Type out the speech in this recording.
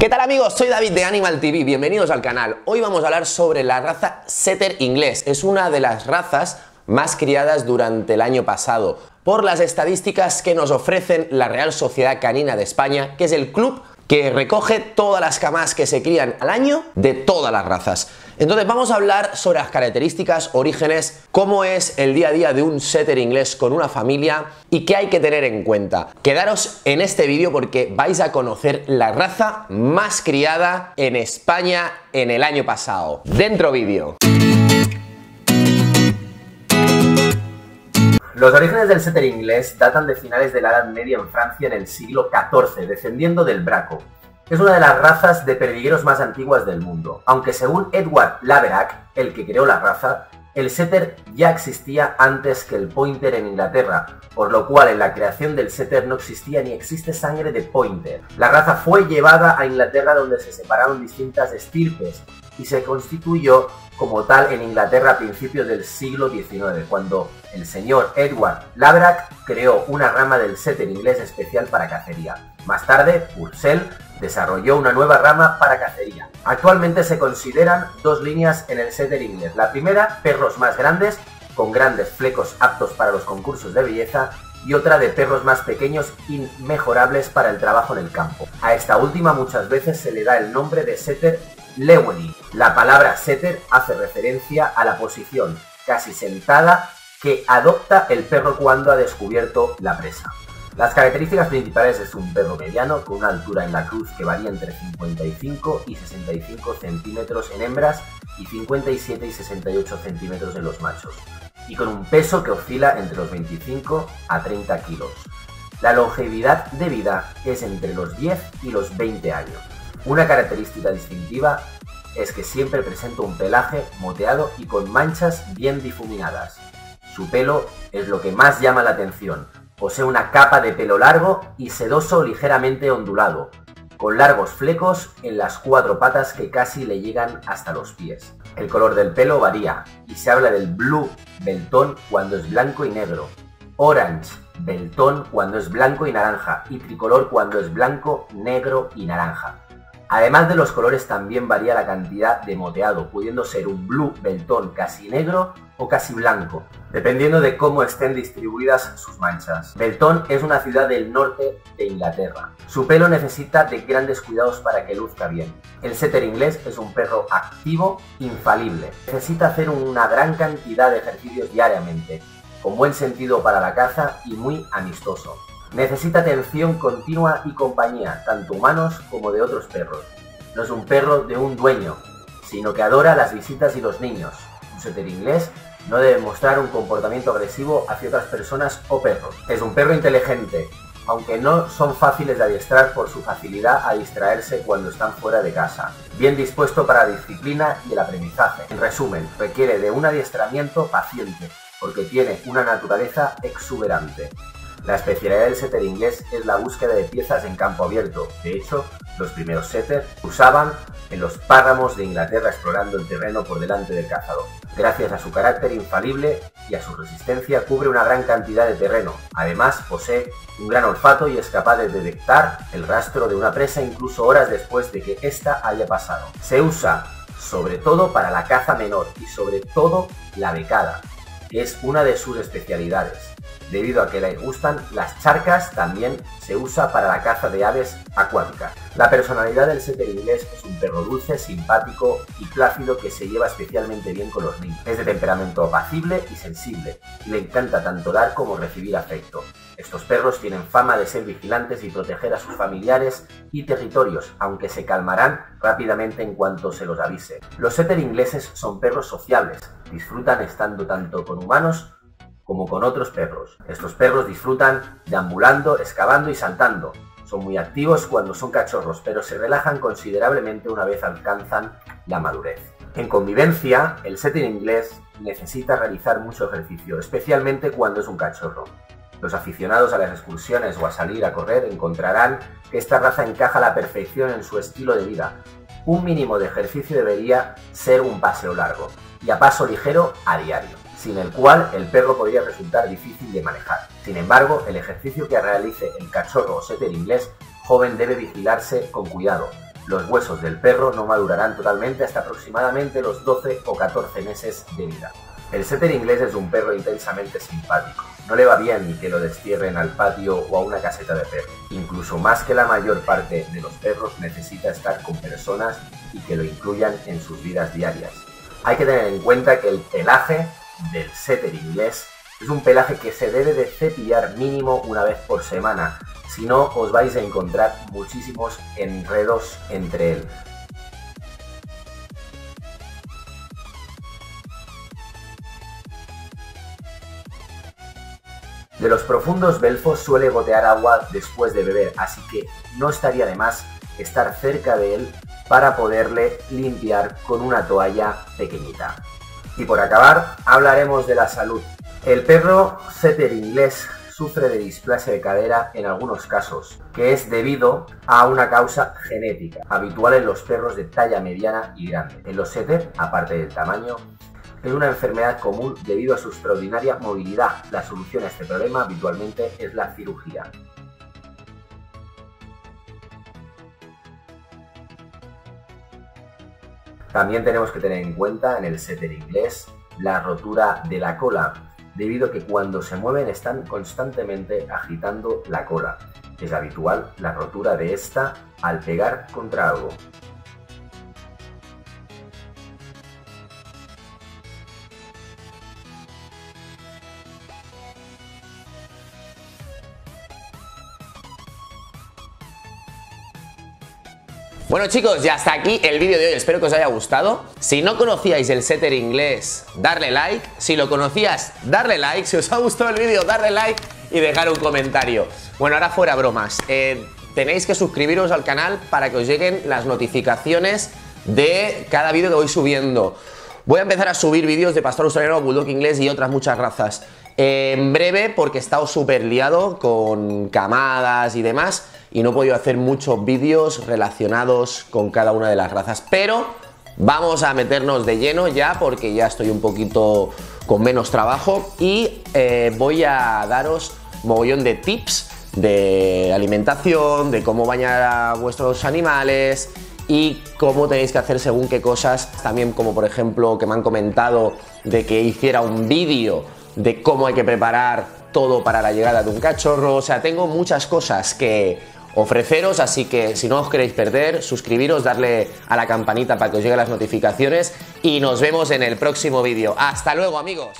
¿Qué tal amigos? Soy David de Animal TV, bienvenidos al canal. Hoy vamos a hablar sobre la raza setter inglés. Es una de las razas más criadas durante el año pasado, por las estadísticas que nos ofrecen la Real Sociedad Canina de España, que es el club que recoge todas las camas que se crían al año de todas las razas. Entonces vamos a hablar sobre las características, orígenes, cómo es el día a día de un setter inglés con una familia y qué hay que tener en cuenta. Quedaros en este vídeo porque vais a conocer la raza más criada en España en el año pasado. Dentro vídeo. Los orígenes del setter inglés datan de finales de la Edad Media en Francia en el siglo XIV, descendiendo del braco. Es una de las razas de perdigueros más antiguas del mundo, aunque según Edward Laverack, el que creó la raza, el setter ya existía antes que el pointer en Inglaterra, por lo cual en la creación del setter no existía ni existe sangre de pointer. La raza fue llevada a Inglaterra donde se separaron distintas estirpes y se constituyó como tal en Inglaterra a principios del siglo XIX, cuando el señor Edward Laverack creó una rama del setter inglés especial para cacería. Más tarde, Purcell desarrolló una nueva rama para cacería. Actualmente se consideran dos líneas en el setter inglés. La primera, perros más grandes, con grandes flecos aptos para los concursos de belleza, y otra de perros más pequeños inmejorables para el trabajo en el campo. A esta última muchas veces se le da el nombre de setter lewellin. La palabra setter hace referencia a la posición casi sentada que adopta el perro cuando ha descubierto la presa. Las características principales es un perro mediano con una altura en la cruz que varía entre 55 y 65 centímetros en hembras y 57 y 68 centímetros en los machos, y con un peso que oscila entre los 25 a 30 kilos. La longevidad de vida es entre los 10 y los 20 años. Una característica distintiva es que siempre presenta un pelaje moteado y con manchas bien difuminadas. Su pelo es lo que más llama la atención. Posee una capa de pelo largo y sedoso ligeramente ondulado, con largos flecos en las cuatro patas que casi le llegan hasta los pies. El color del pelo varía y se habla del Blue Belton cuando es blanco y negro, Orange Belton cuando es blanco y naranja y tricolor cuando es blanco, negro y naranja. Además de los colores también varía la cantidad de moteado, pudiendo ser un Blue Belton casi negro o casi blanco, dependiendo de cómo estén distribuidas sus manchas. Belton es una ciudad del norte de Inglaterra. Su pelo necesita de grandes cuidados para que luzca bien. El setter inglés es un perro activo, infalible. Necesita hacer una gran cantidad de ejercicios diariamente, con buen sentido para la caza y muy amistoso. Necesita atención continua y compañía, tanto humanos como de otros perros. No es un perro de un dueño, sino que adora las visitas y los niños. Un setter inglés no debe mostrar un comportamiento agresivo hacia otras personas o perros. Es un perro inteligente, aunque no son fáciles de adiestrar por su facilidad a distraerse cuando están fuera de casa. Bien dispuesto para la disciplina y el aprendizaje. En resumen, requiere de un adiestramiento paciente, porque tiene una naturaleza exuberante. La especialidad del setter inglés es la búsqueda de piezas en campo abierto. De hecho, los primeros setter usaban en los páramos de Inglaterra explorando el terreno por delante del cazador. Gracias a su carácter infalible y a su resistencia cubre una gran cantidad de terreno. Además, posee un gran olfato y es capaz de detectar el rastro de una presa incluso horas después de que ésta haya pasado. Se usa sobre todo para la caza menor y sobre todo la becada, que es una de sus especialidades. Debido a que les gustan las charcas, también se usa para la caza de aves acuáticas. La personalidad del setter inglés es un perro dulce, simpático y plácido que se lleva especialmente bien con los niños. Es de temperamento apacible y sensible, y le encanta tanto dar como recibir afecto. Estos perros tienen fama de ser vigilantes y proteger a sus familiares y territorios, aunque se calmarán rápidamente en cuanto se los avise. Los setter ingleses son perros sociables, disfrutan estando tanto con humanos como con otros perros. Estos perros disfrutan deambulando, excavando y saltando. Son muy activos cuando son cachorros, pero se relajan considerablemente una vez alcanzan la madurez. En convivencia, el setter inglés necesita realizar mucho ejercicio, especialmente cuando es un cachorro. Los aficionados a las excursiones o a salir a correr encontrarán que esta raza encaja a la perfección en su estilo de vida. Un mínimo de ejercicio debería ser un paseo largo y a paso ligero a diario, sin el cual el perro podría resultar difícil de manejar. Sin embargo, el ejercicio que realice el cachorro o setter inglés joven debe vigilarse con cuidado. Los huesos del perro no madurarán totalmente hasta aproximadamente los 12 o 14 meses de vida. El setter inglés es un perro intensamente simpático. No le va bien ni que lo destierren al patio o a una caseta de perro. Incluso más que la mayor parte de los perros necesita estar con personas y que lo incluyan en sus vidas diarias. Hay que tener en cuenta que el pelaje del setter inglés es un pelaje que se debe de cepillar mínimo una vez por semana, si no os vais a encontrar muchísimos enredos entre él. De los profundos belfos suele gotear agua después de beber, así que no estaría de más estar cerca de él para poderle limpiar con una toalla pequeñita. Y por acabar, hablaremos de la salud. El perro setter inglés sufre de displasia de cadera en algunos casos, que es debido a una causa genética, habitual en los perros de talla mediana y grande. En los setter, aparte del tamaño, es una enfermedad común debido a su extraordinaria movilidad. La solución a este problema habitualmente es la cirugía. También tenemos que tener en cuenta en el setter inglés la rotura de la cola, debido a que cuando se mueven están constantemente agitando la cola. Es habitual la rotura de esta al pegar contra algo. Bueno chicos, ya hasta aquí el vídeo de hoy, espero que os haya gustado. Si no conocíais el setter inglés, darle like. Si lo conocías, darle like. Si os ha gustado el vídeo, darle like y dejar un comentario. Bueno, ahora fuera bromas, tenéis que suscribiros al canal para que os lleguen las notificaciones de cada vídeo que voy subiendo. Voy a empezar a subir vídeos de pastor australiano, bulldog inglés y otras muchas razas. En breve, porque he estado súper liado con camadas y demás, y no he podido hacer muchos vídeos relacionados con cada una de las razas, pero vamos a meternos de lleno ya porque ya estoy un poquito con menos trabajo y voy a daros mogollón de tips de alimentación, de cómo bañar a vuestros animales y cómo tenéis que hacer según qué cosas. También, como por ejemplo que me han comentado de que hiciera un vídeo de cómo hay que preparar todo para la llegada de un cachorro. O sea, tengo muchas cosas que ofreceros, así que si no os queréis perder, suscribiros, darle a la campanita para que os lleguen las notificaciones y nos vemos en el próximo vídeo. ¡Hasta luego, amigos!